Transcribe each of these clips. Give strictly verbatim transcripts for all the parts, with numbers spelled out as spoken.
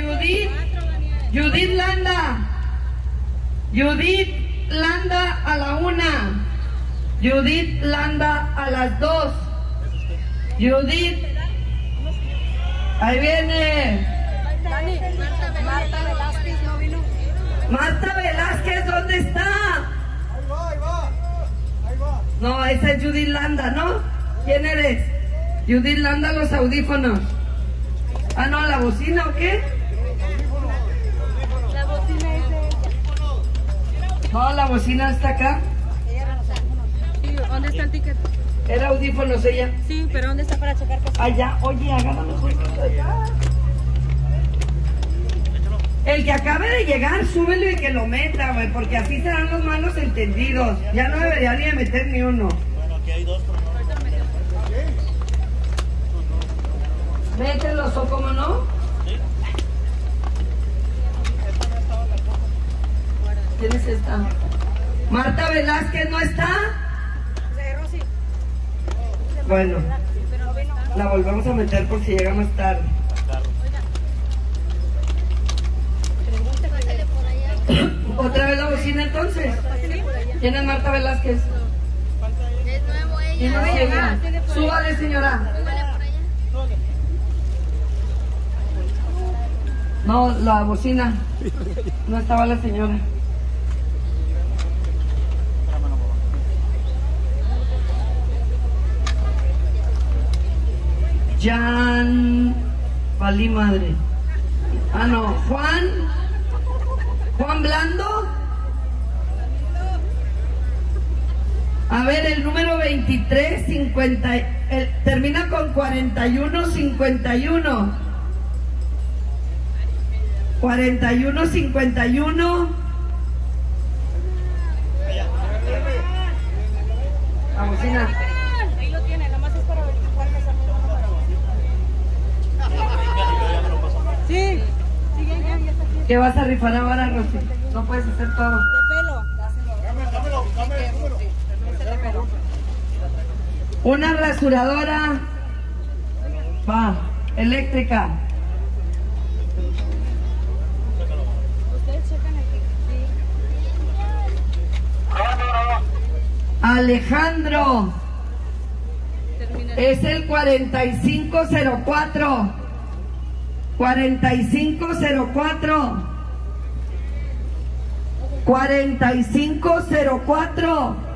Judith, Judith Landa, Judith Landa a la una, Judith Landa a las dos, Judith, ahí viene, Marta Velázquez no vino. Marta Velázquez, ¿dónde está? Ahí va, ahí va, ahí va. No, esa es Judith Landa, ¿no? ¿Quién eres? Judith Landa, los audífonos. Ah, no, ¿la bocina o qué? La bocina es de... No, la bocina está acá. ¿Dónde está el ticket? Era audífonos ella. Sí, pero ¿dónde está para checar? Allá, oye, agárralo. El que acabe de llegar, súbelo y que lo meta, güey, porque así serán los malos entendidos. Ya no debería ni de meter ni uno. Bueno, aquí hay dos, pero no. Mételos, ¿o cómo no? Sí. ¿Quién es esta? ¿Marta Velázquez no está? Bueno, la volvemos a meter por si llega más tarde. ¿Otra vez la bocina entonces? ¿Quién es Marta Velázquez? Es nuevo ella. Súbale, señora. No, la bocina. No estaba la señora. Jan, valí madre. Ah, no, Juan, Juan Blando. A ver, el número veintitrés, cincuenta, el, termina con cuarenta y uno, cincuenta y uno. cuarenta y uno, cincuenta y uno. La bocina. Ahí lo tiene, nada más es para verificar que salga. Sí, sí, ya, ya, ya está aquí. ¿Qué vas a rifar ahora, Rocío? No puedes hacer todo. De pelo. Dámelo, dámelo, dámelo el número. Una rasuradora. Va, eléctrica. Ustedes checan aquí. Sí. Alejandro. Es el cuarenta y cinco cero cuatro. cuarenta y cinco cero cuatro. cuarenta y cinco cero cuatro.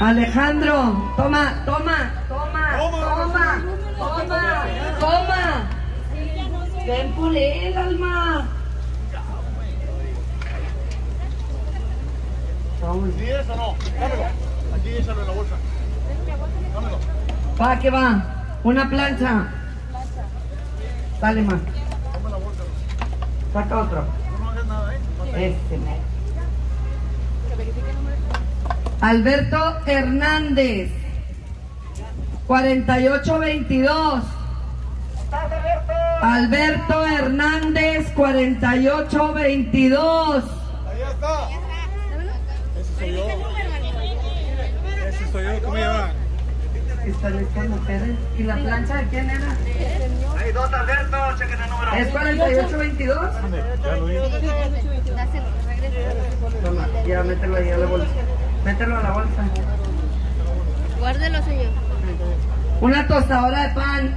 Alejandro, toma, toma, toma, toma, toma, toma. Ven por él, alma. ¿Sí es o no? Dámelo. Aquí échalo en la bolsa. Va, que va. Una plancha. Dale más. Saca otro. Este. Alberto Hernández. cuarenta y ocho veintidós. Alberto Hernández, cuarenta y ocho veintidós. Ahí está. Ese soy yo. Ese soy yo. ¿Cómo lleva? Están buscando mujeres. ¿Y la plancha de quién era? Hay dos, Alberto, chequen el número. ¿Es cuarenta y ocho veintidós? Toma, ya mételo ahí a la bolsa. Mételo a la bolsa. Guárdelo, señor. Una tostadora de pan.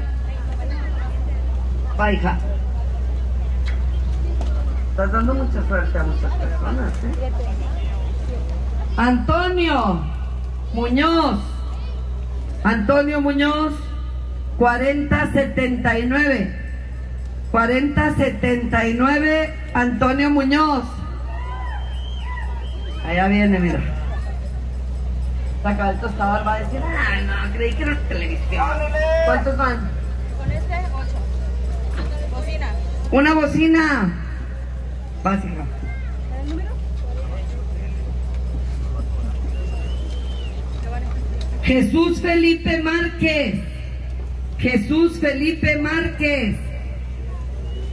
Va, hija. Estás dando mucha suerte a muchas personas, ¿eh? Antonio Muñoz. Antonio Muñoz, cuarenta setenta y nueve. cuarenta setenta y nueve, Antonio Muñoz. Allá viene, mira. Saca el tostador, va a decir, ay, no, creí que era televisión. ¿Cuántos van? Con este, ocho. Bocina. Una bocina. Básica. ¿El número? Jesús Felipe Márquez. Jesús Felipe Márquez.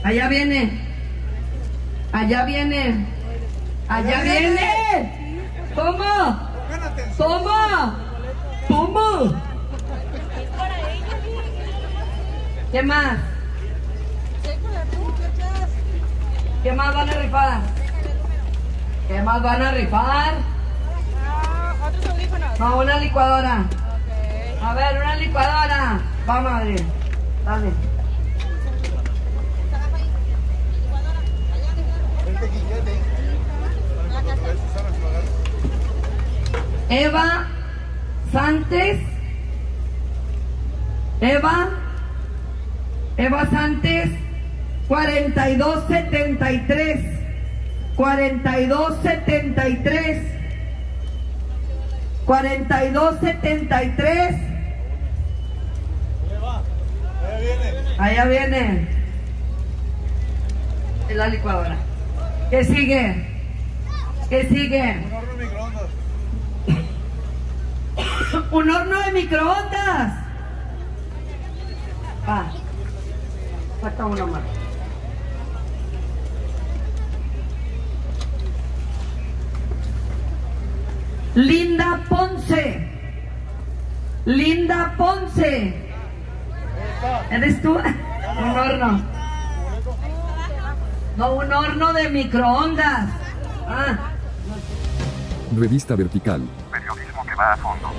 Allá viene. Allá viene. Allá viene. Toma. Toma. Toma. ¿Qué más? ¿Qué más van a rifar? ¿Qué más van a rifar? ¿Otros audífonos? No, una licuadora. Okay. A ver, una licuadora. Vamos a ver. Dale. Eva Sánchez. Eva. Eva Sánchez. cuarenta y dos setenta y tres. cuarenta y dos setenta y tres. cuarenta y dos setenta y tres. Allá viene. Es la licuadora. ¿Qué sigue? ¿Qué sigue? Un horno de microondas. Un horno de microondas. Va. Falta uno más. Linda Ponce. Linda Ponce. ¿Eres tú? Un horno. No, un horno de microondas. Ah. Revista Vertical. Periodismo que va a fondo.